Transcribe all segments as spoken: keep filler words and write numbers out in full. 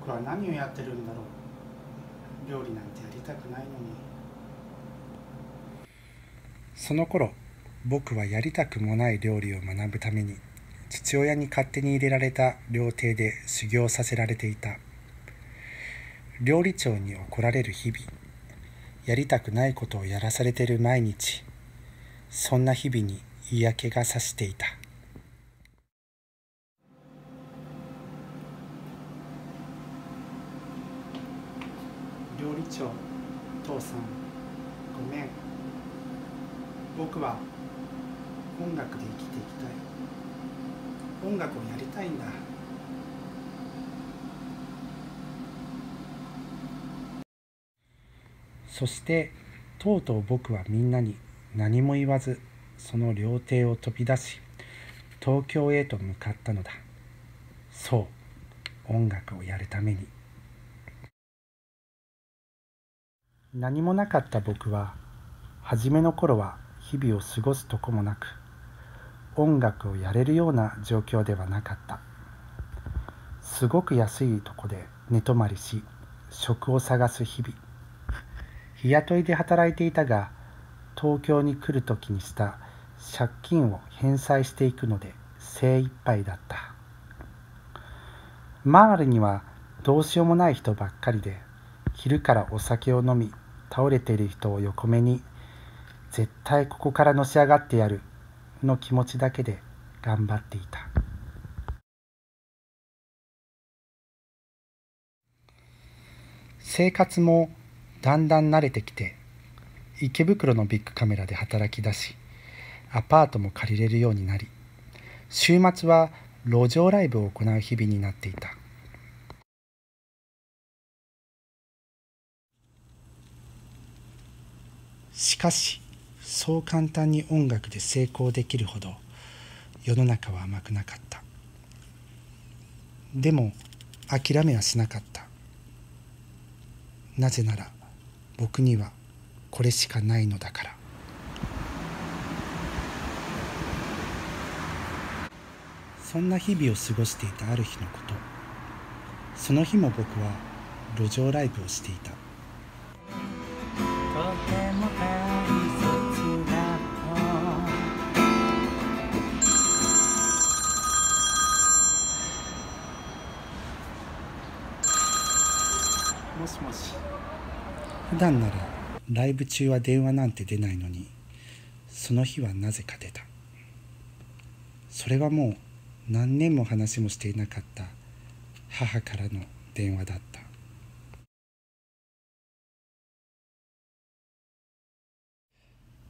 僕は何をやってるんだろう。料理なんてやりたくないのに。その頃、僕はやりたくもない料理を学ぶために父親に勝手に入れられた料亭で修行させられていた。料理長に怒られる日々、やりたくないことをやらされている毎日、そんな日々に嫌気がさしていた。料理長、父さん、ごめん。僕は音楽で生きていきたい。音楽をやりたいんだ。そしてとうとう僕はみんなに何も言わず、その料亭を飛び出し、東京へと向かったのだ。そう、音楽をやるために。何もなかった僕は、初めの頃は日々を過ごすとこもなく、音楽をやれるような状況ではなかった。すごく安いとこで寝泊まりし、職を探す日々。日雇いで働いていたが、東京に来るときにした借金を返済していくので精一杯だった。周りにはどうしようもない人ばっかりで、昼からお酒を飲み倒れている人を横目に、絶対ここからのし上がってやるの気持ちだけで頑張っていた。生活もだんだん慣れてきて、池袋のビッグカメラで働き出し、アパートも借りれるようになり、週末は路上ライブを行う日々になっていた。しかし、そう簡単に音楽で成功できるほど世の中は甘くなかった。でも諦めはしなかった。なぜなら僕にはこれしかないのだから。そんな日々を過ごしていたある日のこと、その日も僕は路上ライブをしていた。もしもし。普段ならライブ中は電話なんて出ないのに、その日はなぜか出た。それはもう何年も話もしていなかった母からの電話だった。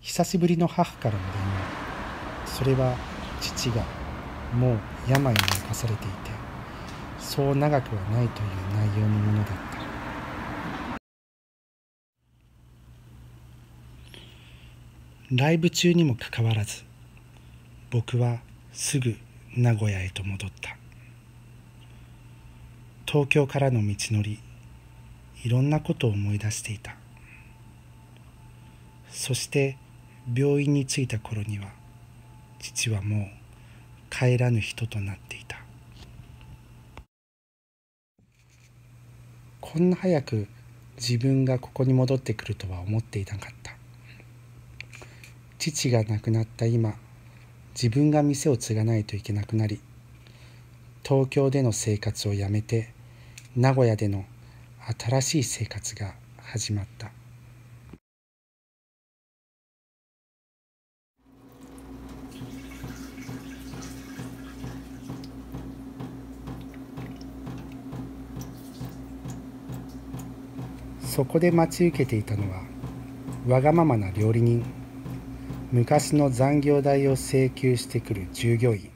久しぶりの母からの電話。それは父がもう病に侵されていて、そう長くはないという内容のものだった。ライブ中にもかかわらず、僕はすぐ名古屋へと戻った。東京からの道のり、いろんなことを思い出していた。そして病院に着いた頃には、父はもう帰らぬ人となっていた。こんな早く自分がここに戻ってくるとは思っていなかった。父が亡くなった今、自分が店を継がないといけなくなり、東京での生活をやめて、名古屋での新しい生活が始まった。そこで待ち受けていたのは、わがままな料理人。昔の残業代を請求してくる従業員。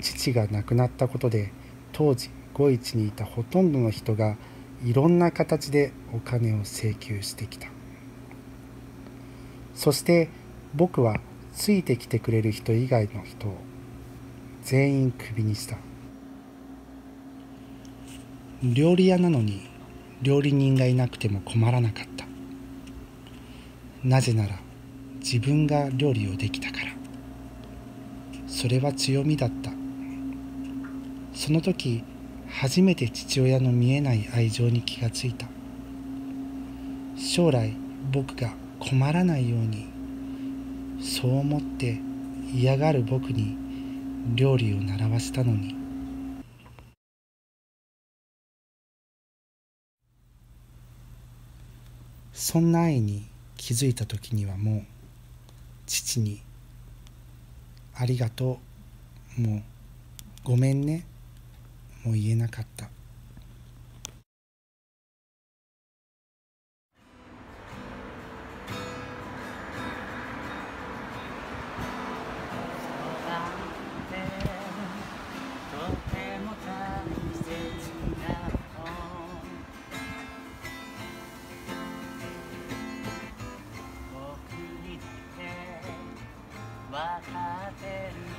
父が亡くなったことで、当時五一にいたほとんどの人がいろんな形でお金を請求してきた。そして僕はついてきてくれる人以外の人を全員クビにした。料理屋なのに料理人がいなくても困らなかった。なぜなら自分が料理をできたから。それは強みだった。その時、初めて父親の見えない愛情に気がついた。将来僕が困らないように、そう思って嫌がる僕に料理を習わせたのに。そんな愛に気づいた時にはもう父に「ありがとう」も「ごめんね」も言えなかった。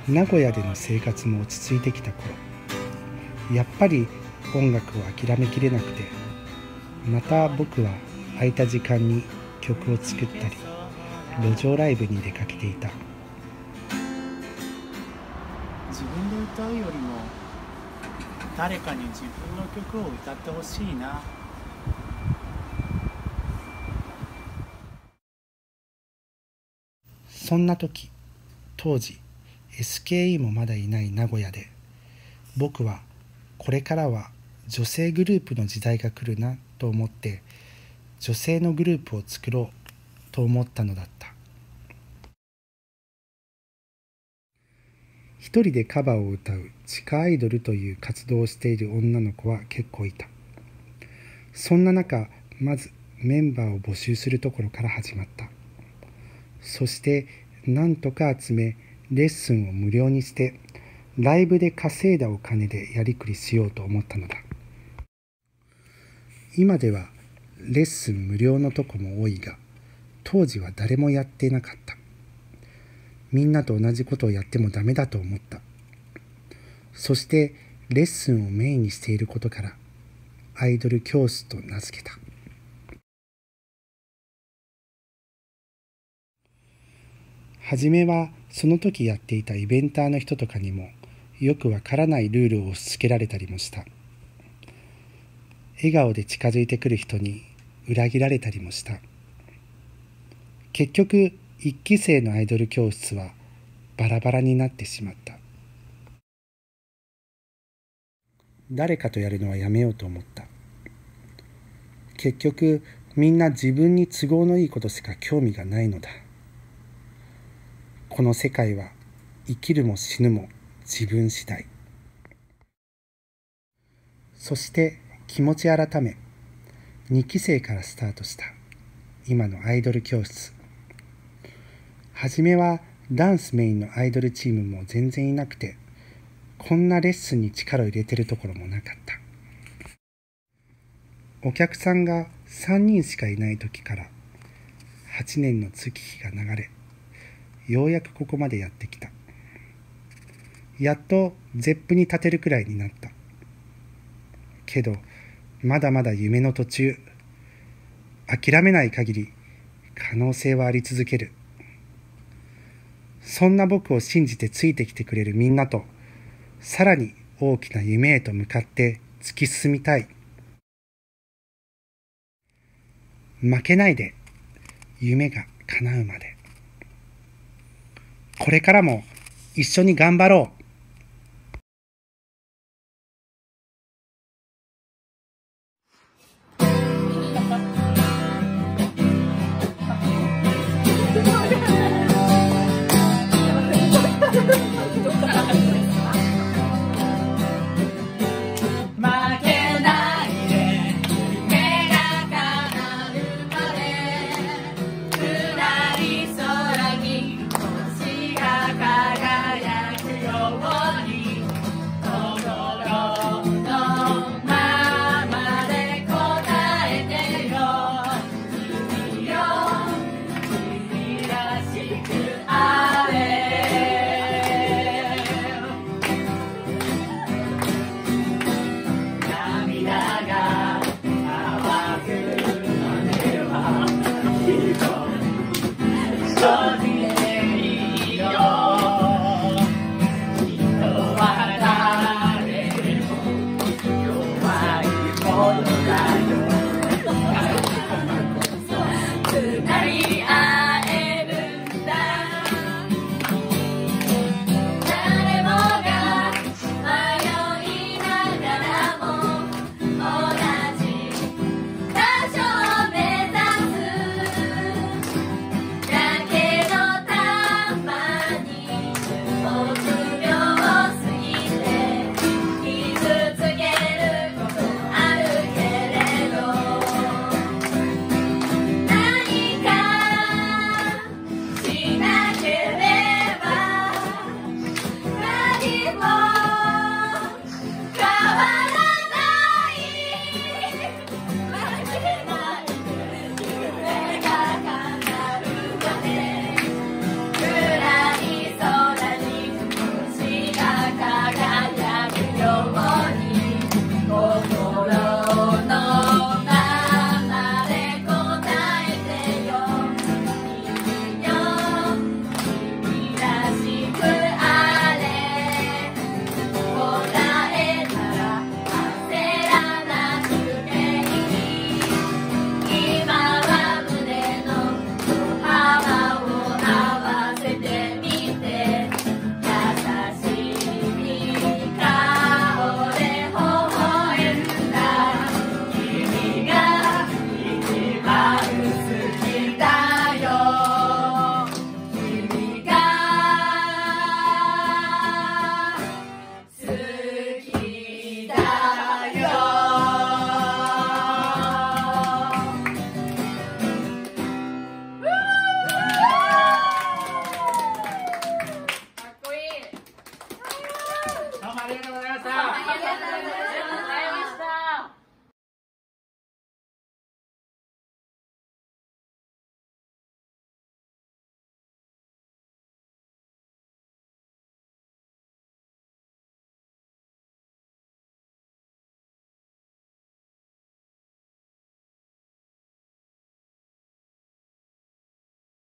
名古屋での生活も落ち着いてきた頃、やっぱり音楽を諦めきれなくて、また僕は空いた時間に曲を作ったり路上ライブに出かけていた。自分で歌うよりも誰かに自分の曲を歌ってほしいな。そんな時、当時エスケーイー もまだいない名古屋で、僕はこれからは女性グループの時代が来るなと思って女性のグループを作ろうと思ったのだった。一人でカバーを歌う地下アイドルという活動をしている女の子は結構いた。そんな中、まずメンバーを募集するところから始まった。そしてなんとか集め、レッスンを無料にしてライブで稼いだお金でやりくりしようと思ったのだ。今ではレッスン無料のとこも多いが、当時は誰もやっていなかった。みんなと同じことをやってもダメだと思った。そしてレッスンをメインにしていることからアイドル教室と名付けた。初めはその時やっていたイベンターの人とかにもよくわからないルールを押し付けられたりもした。笑顔で近づいてくる人に裏切られたりもした。結局一期生のアイドル教室はバラバラになってしまった。誰かとやるのはやめようと思った。結局みんな自分に都合のいいことしか興味がないのだ。この世界は生きるも死ぬも自分次第。そして気持ち改め、にき生からスタートした今のアイドル教室。初めはダンスメインのアイドルチームも全然いなくて、こんなレッスンに力を入れてるところもなかった。お客さんがさんにんしかいない時からはちねんの月日が流れ、ようやくここまでやってきた。やっとゼップに立てるくらいになった。けどまだまだ夢の途中。諦めない限り可能性はあり続ける。そんな僕を信じてついてきてくれるみんなと、さらに大きな夢へと向かって突き進みたい。負けないで、夢が叶うまで。これからも一緒に頑張ろう。